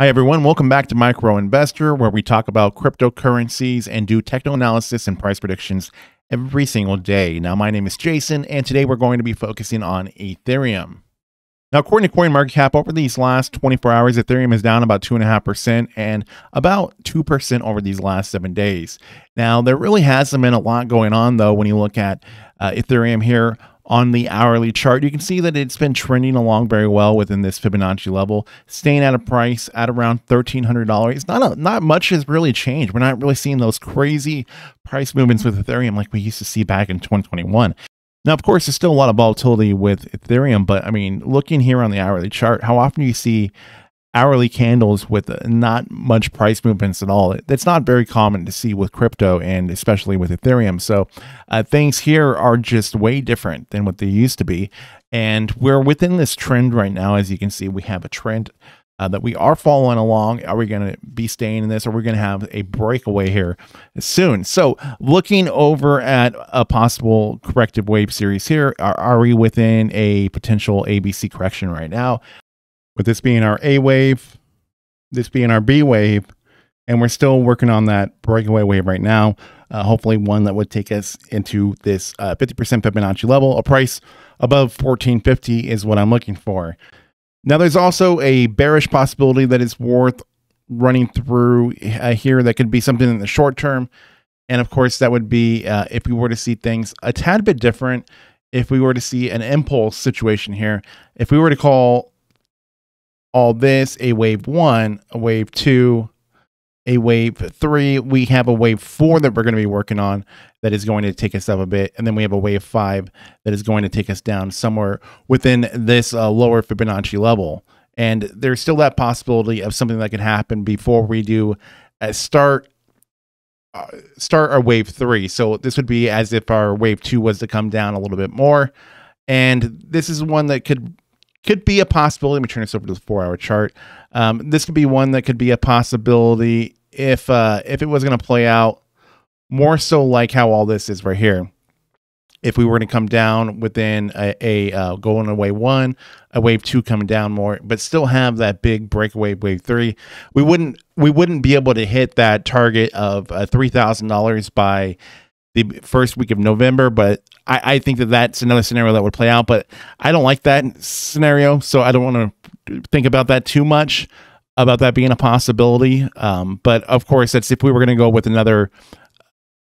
Hi everyone, welcome back to Micro Investor, where we talk about cryptocurrencies and do techno analysis and price predictions every single day. Now, my name is Jason, and today we're going to be focusing on Ethereum. Now, according to CoinMarketCap, over these last 24 hours, Ethereum is down about 2.5% and about 2% over these last 7 days. Now, there really hasn't been a lot going on, though, when you look at Ethereum here. On the hourly chart, you can see that it's been trending along very well within this Fibonacci level, staying at a price at around $1,300. It's not much has really changed. We're not really seeing those crazy price movements with Ethereum like we used to see back in 2021. Now, of course, there's still a lot of volatility with Ethereum, but I mean, looking here on the hourly chart, how often do you see hourly candles with not much price movements at all? That's not very common to see with crypto and especially with Ethereum. So things here are just way different than what they used to be. And we're within this trend right now. As you can see, we have a trend that we are following along. Are we going to be staying in this, or we're going to have a breakaway here soon? So looking over at a possible corrective wave series here, are we within a potential ABC correction right now? With this being our A wave, this being our B wave, and we're still working on that breakaway wave right now. Hopefully one that would take us into this 50% Fibonacci level. A price above $1,450 is what I'm looking for. Now, there's also a bearish possibility that is worth running through here. That could be something in the short term. And of course, that would be if we were to see things a tad bit different, if we were to see an impulse situation here, if we were to call all this a wave one, a wave two, a wave three. We have a wave four that we're going to be working on that is going to take us up a bit. And then we have a wave five that is going to take us down somewhere within this lower Fibonacci level. And there's still that possibility of something that could happen before we do start our wave three. So this would be as if our wave two was to come down a little bit more. And this is one that could be a possibility. Let me turn this over to the 4-hour chart. This could be one that could be a possibility if it was going to play out more so like how all this is right here. If we were to come down within a going away one, a wave two coming down more, but still have that big breakaway wave three, we wouldn't be able to hit that target of $3,000 by the first week of November, but I think that that's another scenario that would play out, but I don't like that scenario, so I don't want to think about that too much, about that being a possibility. But of course, that's if we were going to go with another,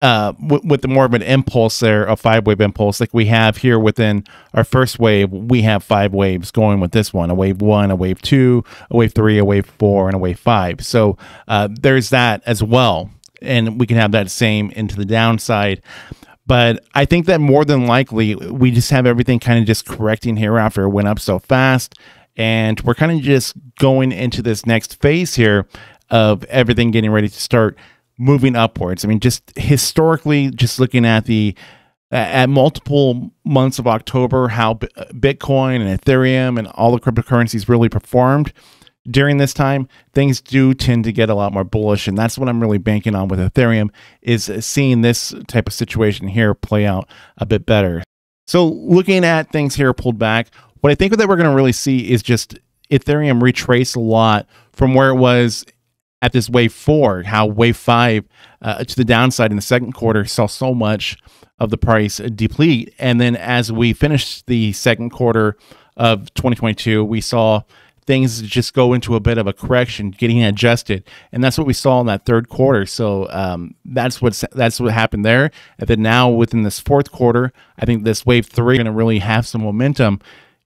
with more of an impulse there, a five-wave impulse, like we have here within our first wave. We have five waves going with this one, a wave two, a wave three, a wave four, and a wave five. So there's that as well, and we can have that same into the downside. But I think that more than likely, we just have everything kind of just correcting here after it went up so fast. And we're kind of just going into this next phase here of everything getting ready to start moving upwards. I mean, just historically, just looking at the multiple months of October, how Bitcoin and Ethereum and all the cryptocurrencies really performed during this time, things do tend to get a lot more bullish, and that's what I'm really banking on with Ethereum, is seeing this type of situation here play out a bit better. So looking at things here pulled back, what I think that we're going to really see is just Ethereum retrace a lot from where it was at this wave four, how wave five to the downside in the second quarter saw so much of the price deplete. And then as we finished the second quarter of 2022, we saw things just go into a bit of a correction, getting adjusted, and that's what we saw in that third quarter. So that's what happened there. And then now within this fourth quarter, I think this wave three is going to really have some momentum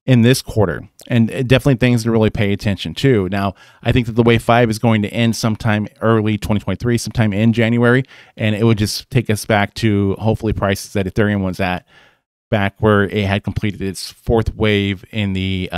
in this quarter, and definitely things to really pay attention to. Now, I think that the wave five is going to end sometime early 2023, sometime in January, and it would just take us back to hopefully prices that Ethereum was at back where it had completed its fourth wave in the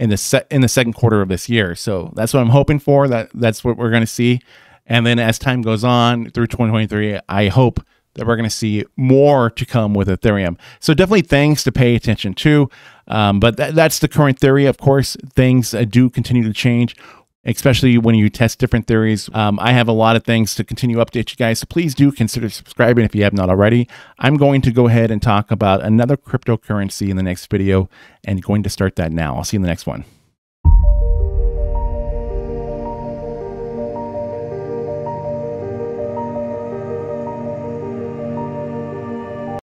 in the second quarter of this year. So that's what I'm hoping for. That's what we're going to see. And then as time goes on through 2023, I hope that we're going to see more to come with Ethereum. So definitely things to pay attention to. But that's the current theory. Of course, things do continue to change, especially when you test different theories. I have a lot of things to continue to update you guys, so please do consider subscribing if you have not already. I'm going to go ahead and talk about another cryptocurrency in the next video, and going to start that now. I'll see you in the next one.